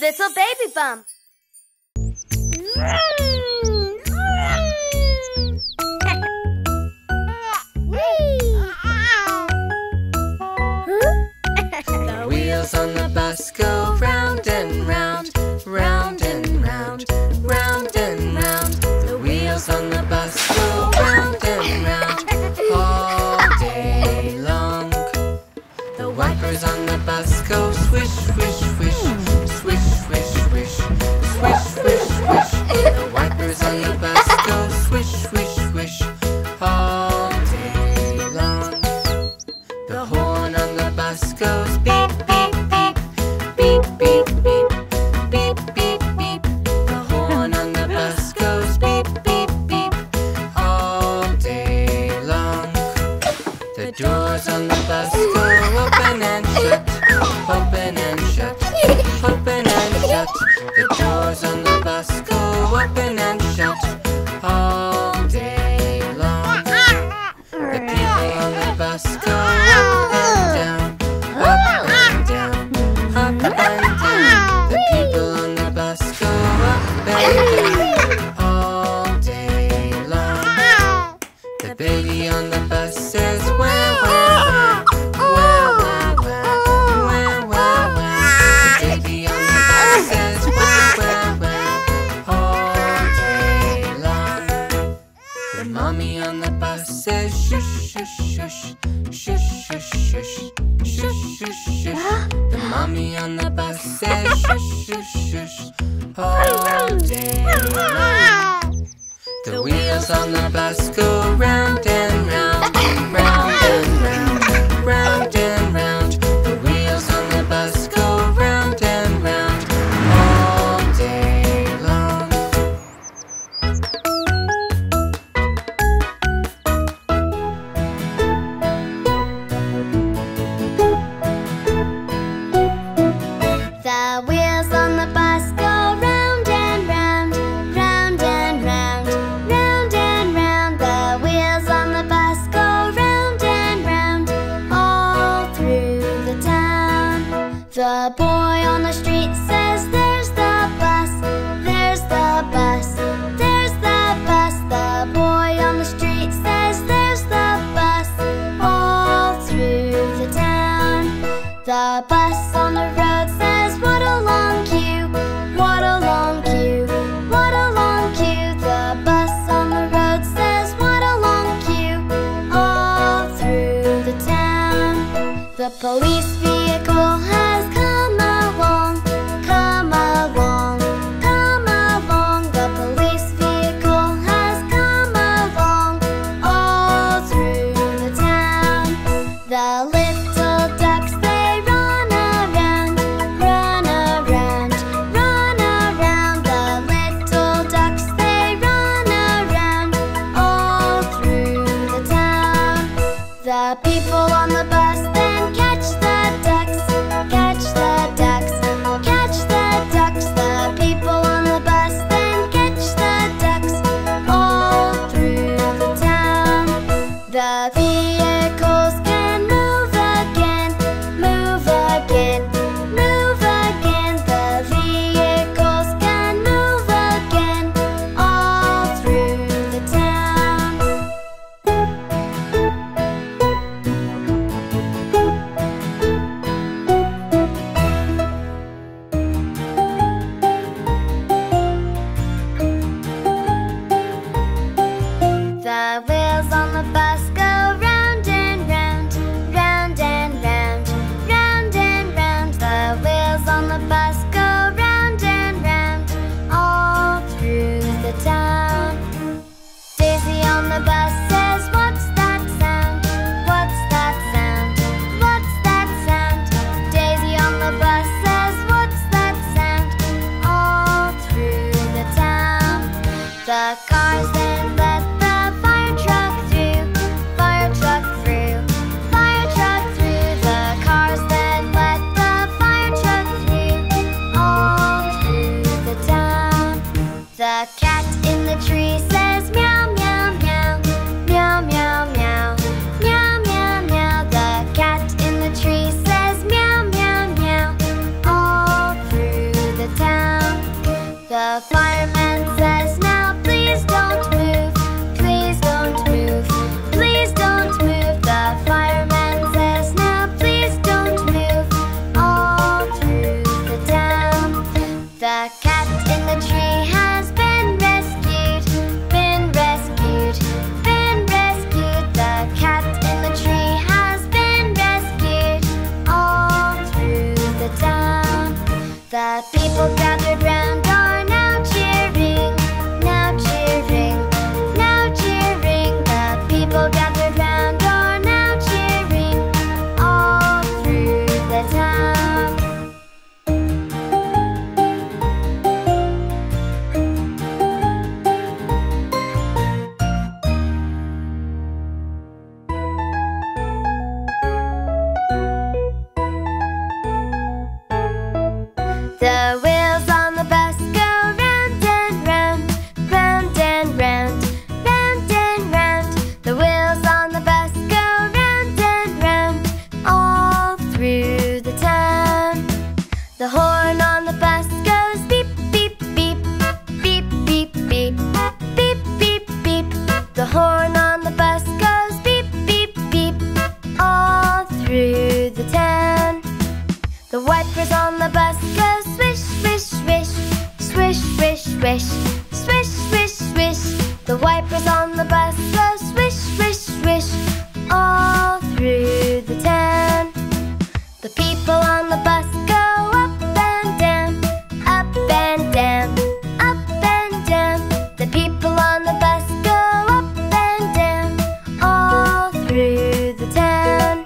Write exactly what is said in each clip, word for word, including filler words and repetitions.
Little Baby Bum. The wheels on the bus go round and round, round and round, round and round. The wheels on the bus go round and round all day long. The wipers on the bus go swish, swish, swish. The little ducks, they run around, The wheels on the bus go round and round, round and round, round and round. The wheels on the bus go round and round, all through the town. The horn on the bus goes beep, beep, beep, beep, beep, beep, beep, beep, beep. The horn on the bus goes beep, beep, beep, all through the town. The wipers on the bus go swish, swish, swish, swish, swish, swish, swish, swish, swish. The wipers on the bus go swish, swish, swish, all through the town. The people on the bus go up and down, up and down, up and down. The people on the bus go up and down, all through the town.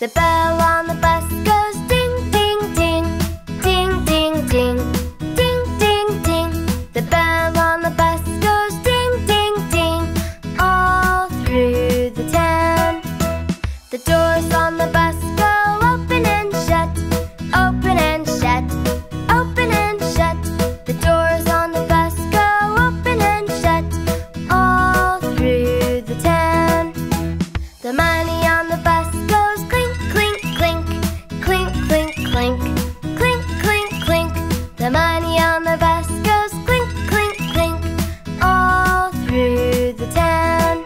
The bell on the bus goes ding, ding, ding, ding, ding, ding, ding, ding, ding. The bell on the bus goes ding, ding, ding, all through the town. The doors on the bus go open and shut, open and shut, open and shut. The doors on the bus go open and shut, all through the town. The money on the bus goes clink, clink, clink, clink, clink, clink, clink, clink, clink. The money on the bus goes clink, clink, clink, all through the town.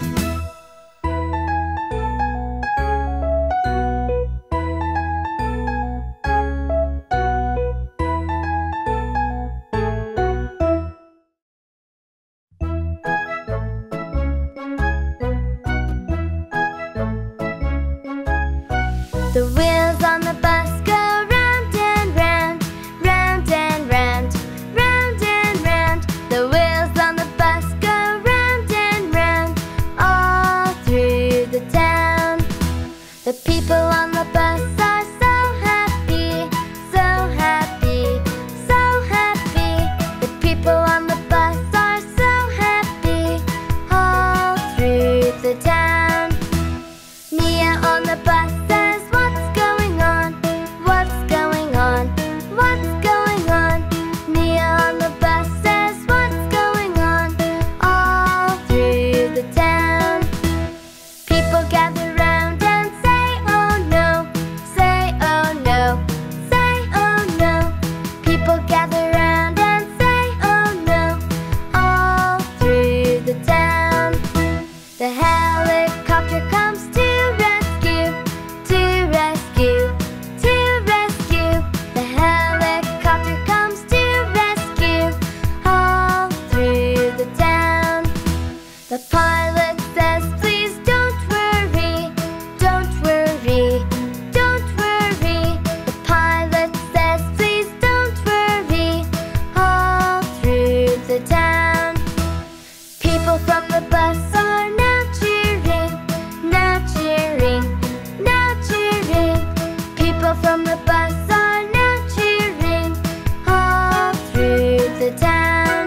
The wheels on the bus go round and round, round and round, round and round. The wheels on the bus go round and round, all through the town. The people on the bus are so happy, so happy, so happy. The people on the bus are so happy, all through the town. Mia on the bus says, "What's going on? What's going on? What's going on?" Mia on the bus says, "What's going on?" all through the town. People gather round and say, "Oh no, say oh no, say oh no." People gather round and say, "Oh no," all through the town. The helicopter comes to rescue, to rescue, to rescue. The helicopter comes to rescue, all through the town. The pilot says, "Please don't worry, don't worry, don't worry." The pilot says, "Please don't worry," all through the town. People from the bus are now cheering, now cheering, now cheering. People from the bus are now cheering, all through the town.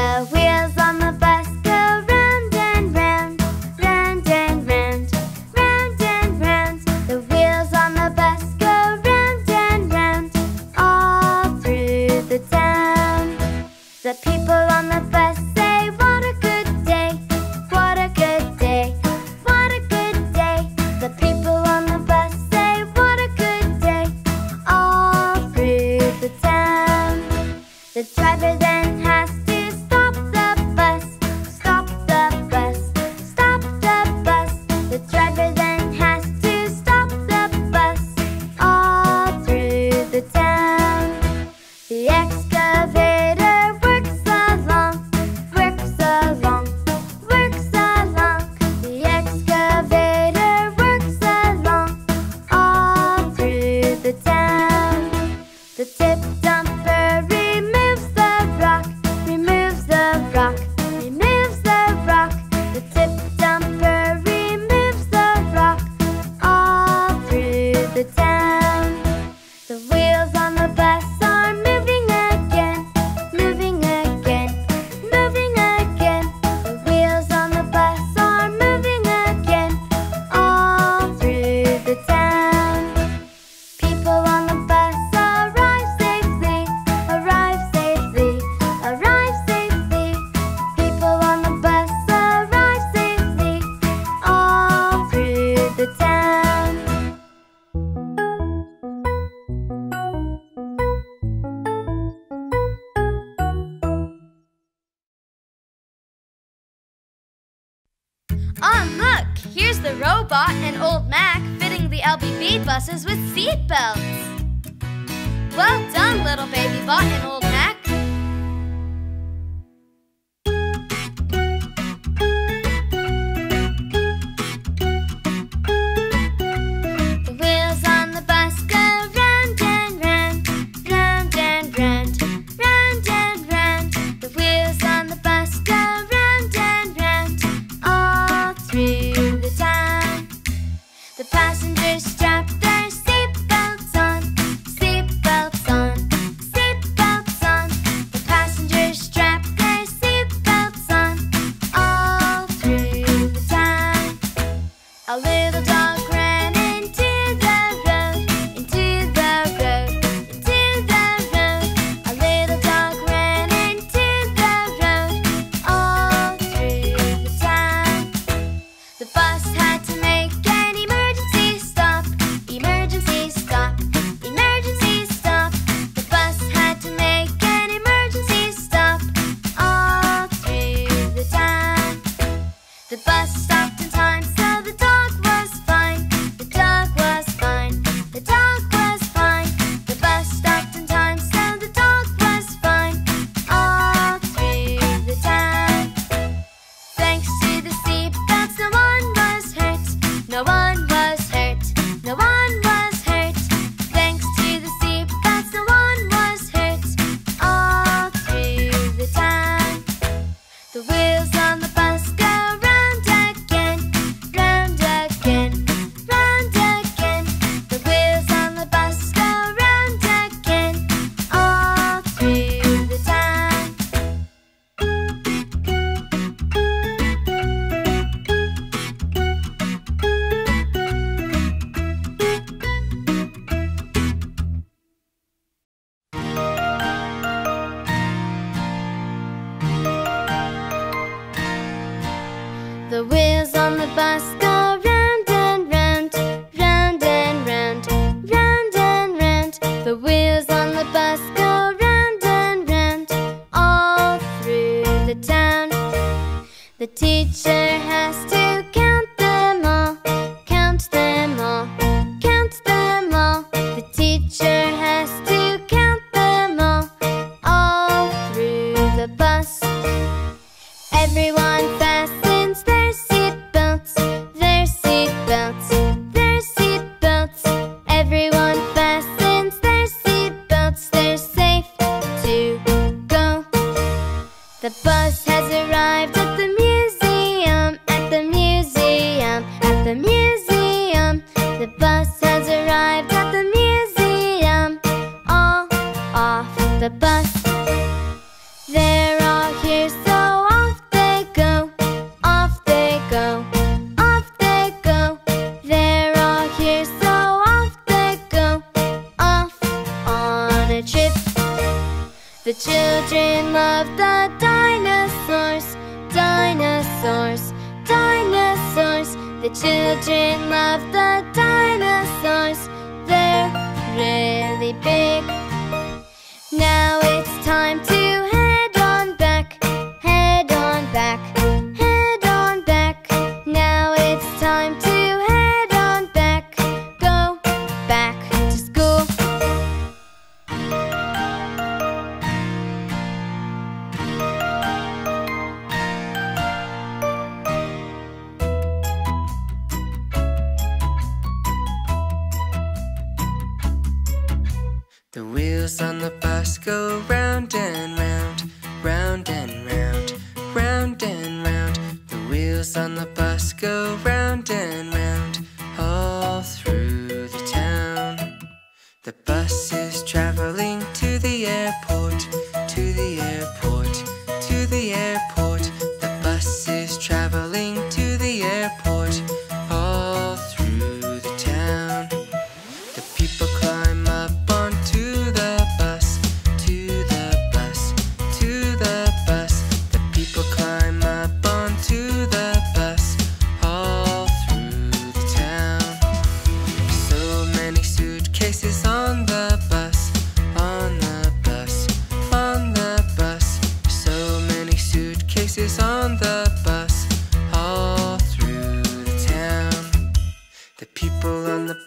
The wheels on the bus go round and round, round and round, round and round. The Rex the robot and Old Mac fitting the L B B buses with seat belts. Well done, Little Baby Bot and Old Mac. Through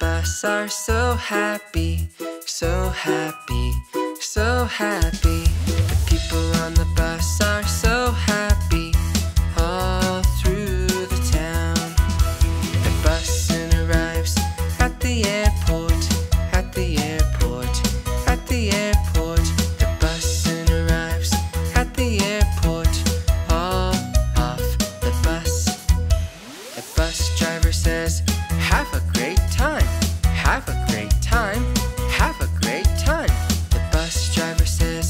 us are so happy, so happy, so happy. The people on the bus are so happy, all through the town. The bus soon arrives at the airport, at the airport, at the airport. The bus soon arrives at the airport, all off the bus. The bus driver says, "Have a great time, have a great time, have a great time." The bus driver says,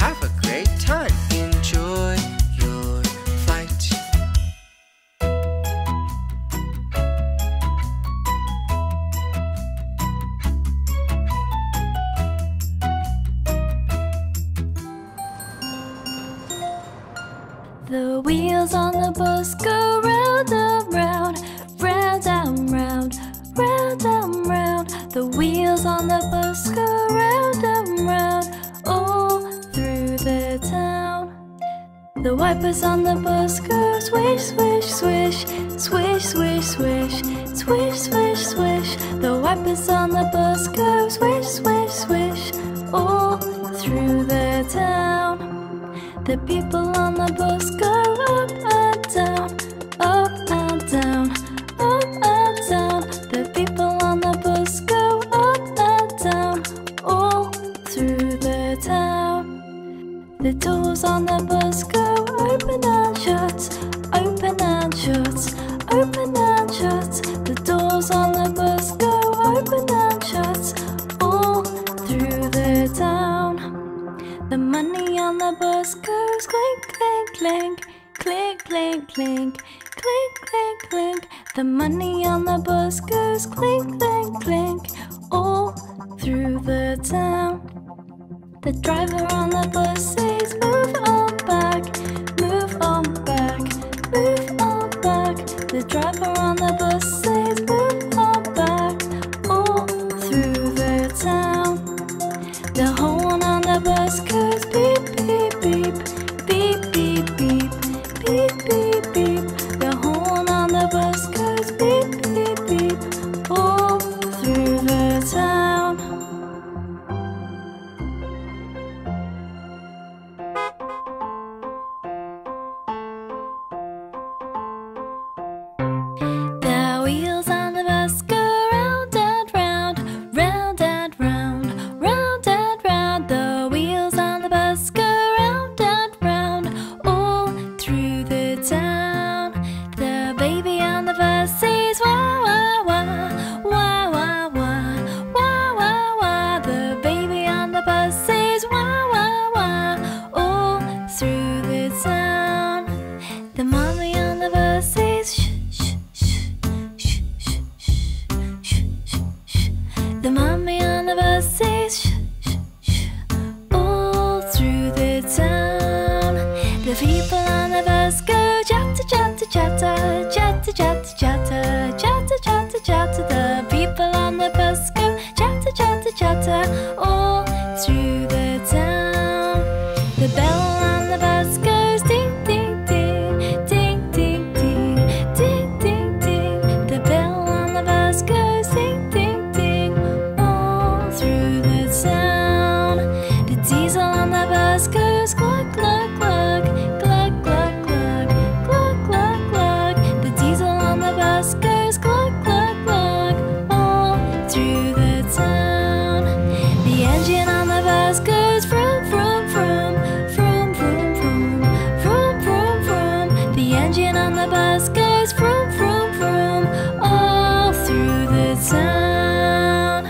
"Have a great time, enjoy your flight." The wheels on the bus go round and round, round and round, round and round. The wheels on the bus go round and round, all through the town. The wipers on the bus go swish, swish, swish, swish, swish, swish, swish, swish, swish. The wipers on the bus go swish, swish, swish, all through the town. The people on the bus go up and down, up and down, up and down. The people on the bus go up and down, all through the town. The doors on the bus go open and shut, open and shut, open and shut. The doors on the bus go open and shut, all through the town. The money on the bus goes clink, clink, clink, clink, clink, clink, clink, clink, clink. The money on the bus goes clink, clink, clink, all through the town. The driver on the bus says, "Move on back, move on back, move on back." The driver on the bus says, "Move on back," all through the town. The horn on the bus goes beep, beep, beep, beep, beep, beep, beep, beep, beep. The horn on the bus goes beep, beep, beep, all through the town. The wheels on the bus go round and round, round and round, round and round. The wheels on the bus go round and round, all through the town. The baby on the bus says, "Wah, wah, wah, wah, wah, wah, wah, wah, wah." The baby on the bus says, "Wah, wah, wah," all through the town. The mommy on the bus says, "Shh, shh, shh, shh, shh, shh, shh, shh, shh." The mommy on the bus says, "Shh, shh, shh," all through the town. The people on the bus go chatter, chatter, chatter, chatter, chatter, chatter, chatter, chatter, chatter. The people on the bus go chatter, chatter, chatter, all through the town. The bell on the bus goes ding, ding, ding, ding, ding, ding, ding, ding, ding. The bell on the bus goes ding, ding, ding, all through the town. The diesel on the bus goes cluck, cluck, cluck, cluck, cluck, cluck, cluck, cluck, cluck. The diesel on the bus goes cluck, cluck, cluck, all through the town. The engine on the bus goes vroom, vroom, vroom, vroom, vroom, vroom, vroom, vroom, vroom. The engine on the bus goes vroom, vroom, vroom, all through the town.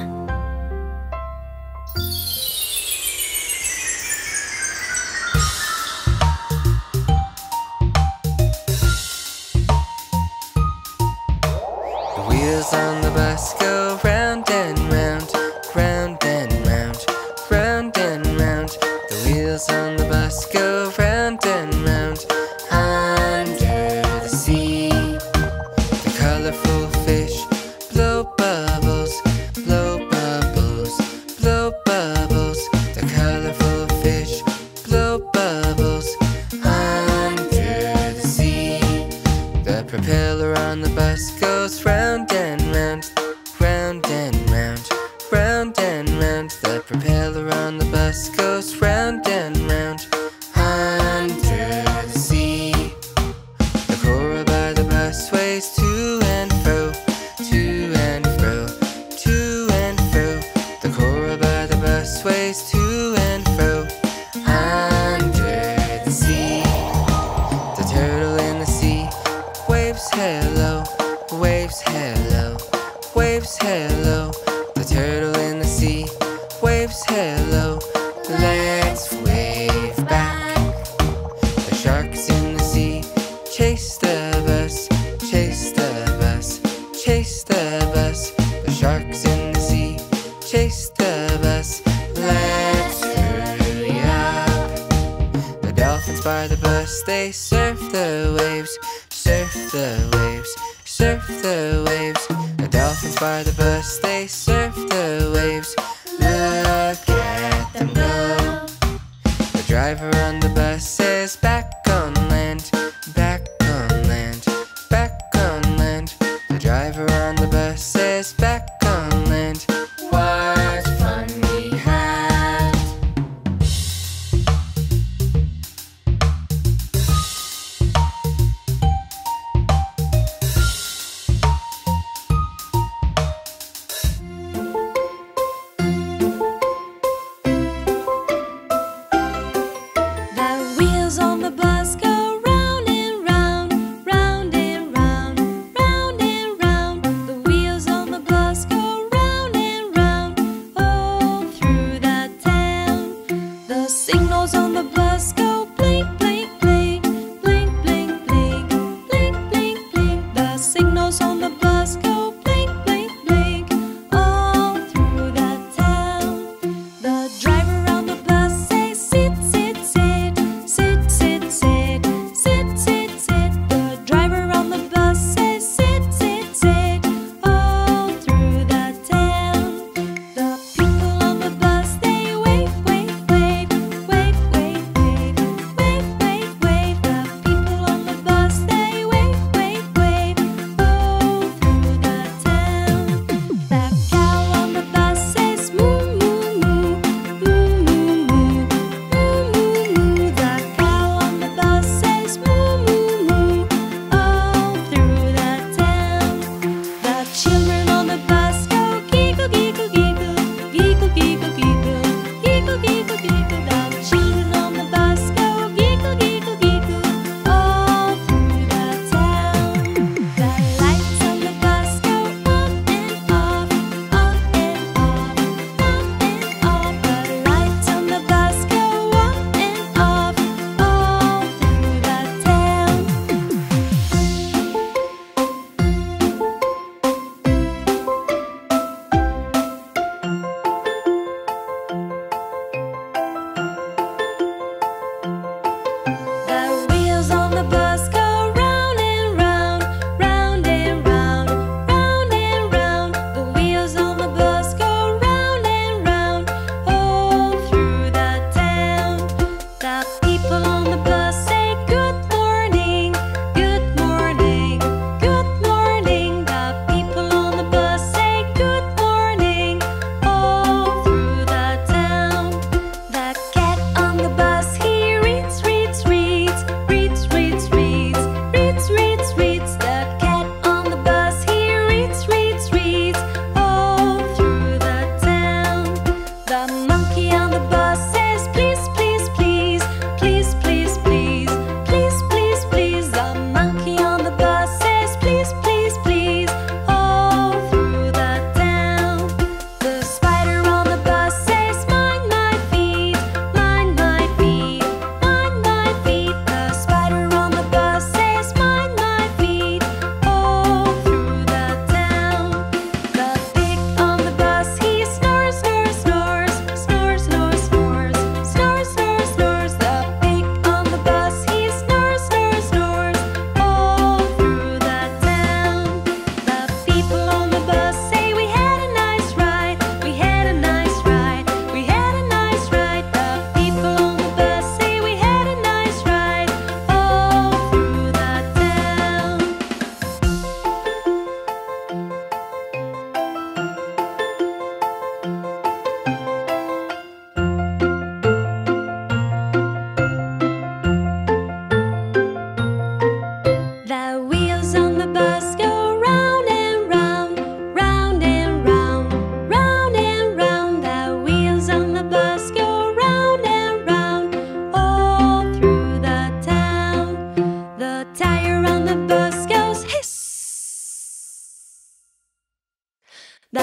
The wheels on the bus go round and round, round and round, round and round. The wheels on the bus go round and round, under the sea. The colorful fish blow bubbles, blow bubbles, blow bubbles. The colorful fish blow bubbles, under the sea. The propeller on the bus goes round and round, round and hello. The turtle in the sea waves hello. Let's wave back. The sharks in the sea chase the bus, chase the bus, chase the bus. The sharks in the sea chase the bus. Let's hurry up. The dolphins by the bus, they surf the waves, surf the waves, surf the waves. The dolphins by the bus, they surf the waves. Look at them go. The driver on the bus says, back on land, back on land, back on land. The driver on the bus says, back on land. What fun we had.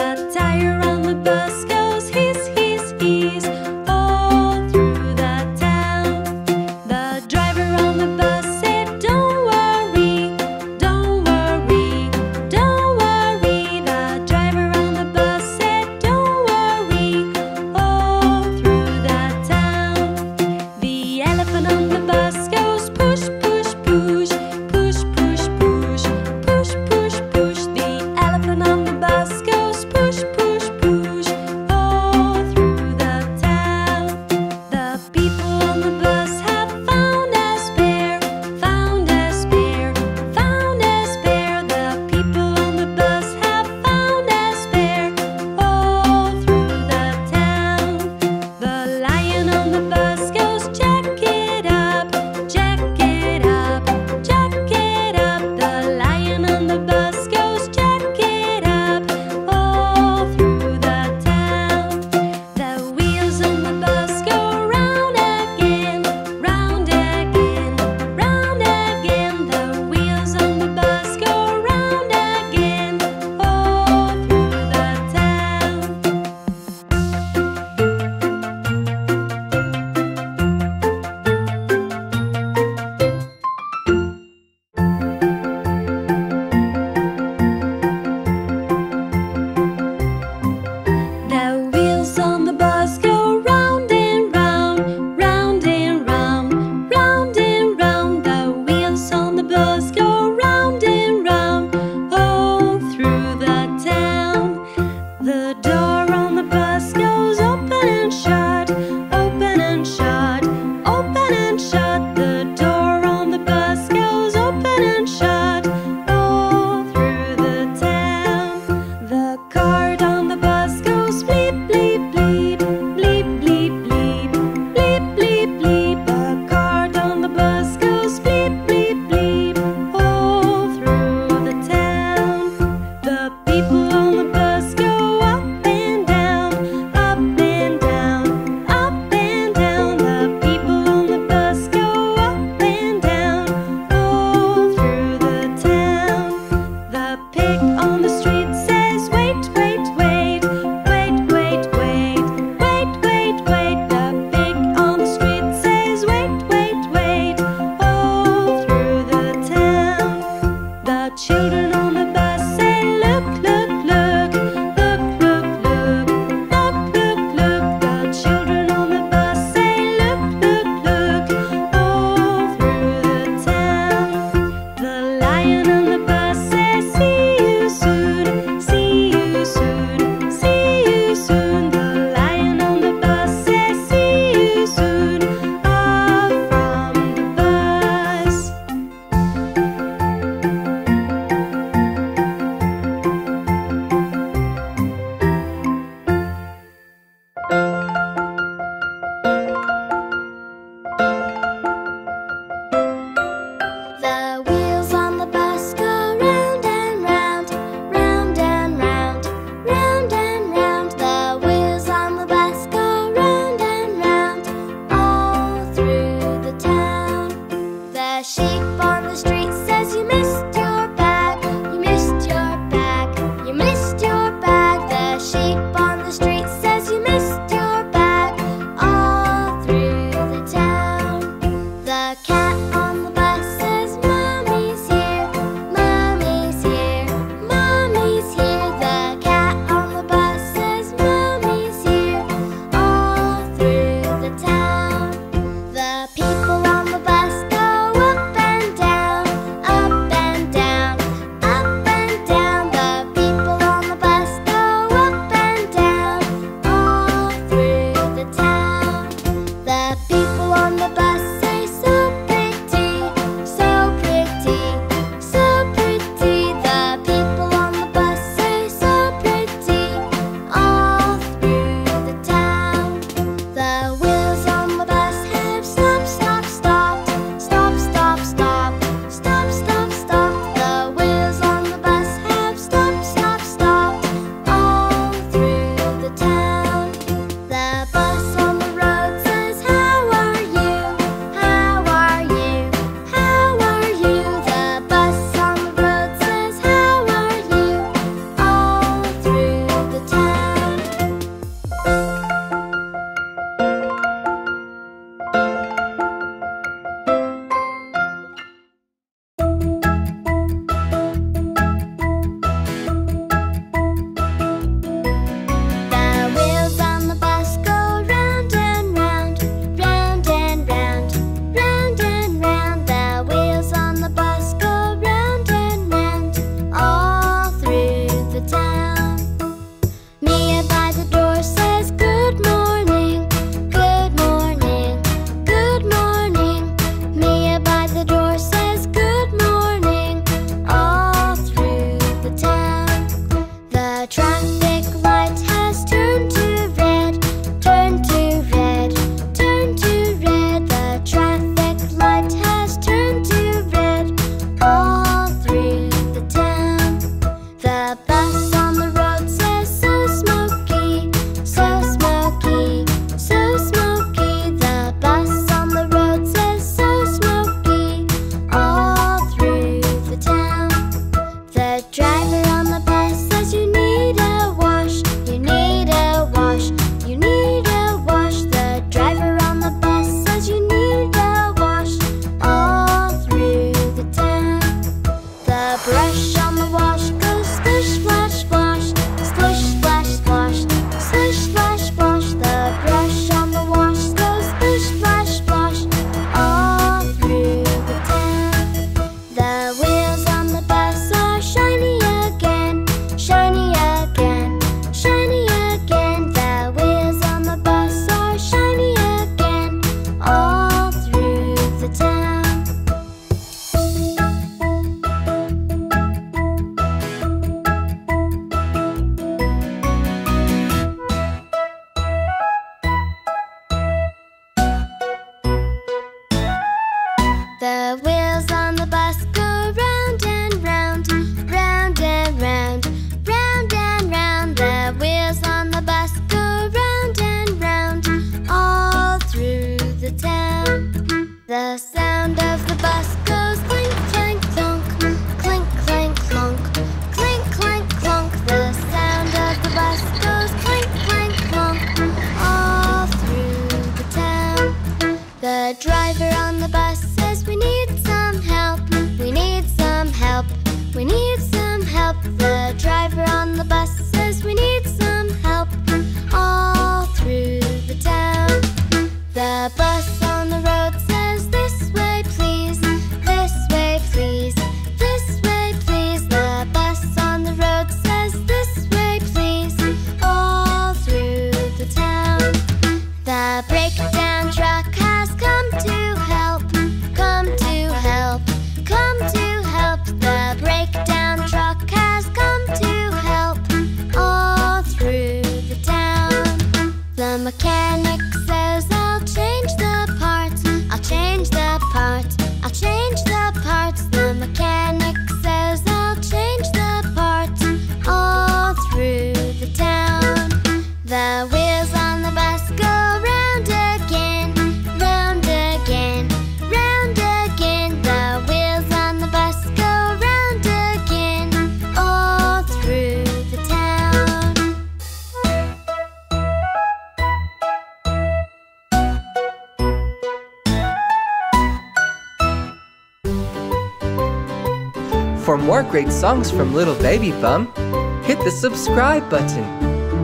Push, push, push, the elephant on the bus goes push, push, mechanic says I'll change the parts, I'll change the parts, I'll change the parts. The mechanic says I'll change the parts all through the town. The wheels on the bus go round again, round again, round again. The wheels on the bus go round again all through the town. For more great songs from Little Baby Bum, hit the subscribe button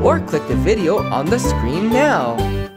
or click the video on the screen now.